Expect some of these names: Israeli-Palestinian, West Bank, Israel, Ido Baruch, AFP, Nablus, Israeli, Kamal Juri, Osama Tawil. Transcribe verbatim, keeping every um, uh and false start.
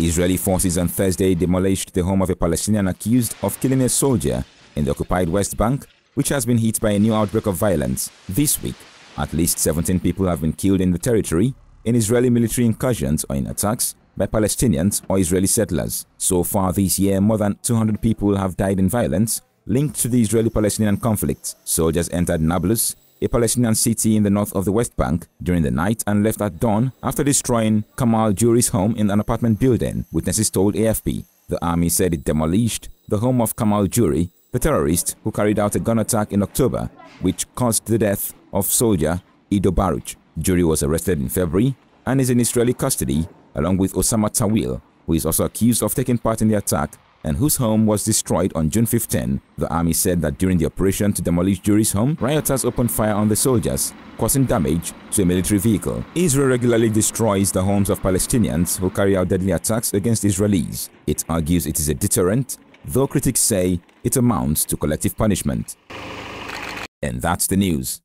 Israeli forces on Thursday demolished the home of a Palestinian accused of killing a soldier in the occupied West Bank, which has been hit by a new outbreak of violence this week. At least seventeen people have been killed in the territory in Israeli military incursions or in attacks by Palestinians or Israeli settlers. So far this year, more than two hundred people have died in violence linked to the Israeli-Palestinian conflict. Soldiers entered Nablus, a Palestinian city in the north of the West Bank, during the night and left at dawn after destroying Kamal Juri's home in an apartment building, witnesses told A F P. The army said it demolished the home of Kamal Juri, the terrorist who carried out a gun attack in October, which caused the death of soldier Ido Baruch. Juri was arrested in February and is in Israeli custody, along with Osama Tawil, who is also accused of taking part in the attack and whose home was destroyed on June fifteenth. The army said that during the operation to demolish Juri's home, rioters opened fire on the soldiers, causing damage to a military vehicle. Israel regularly destroys the homes of Palestinians who carry out deadly attacks against Israelis. It argues it is a deterrent, though critics say it amounts to collective punishment. And that's the news.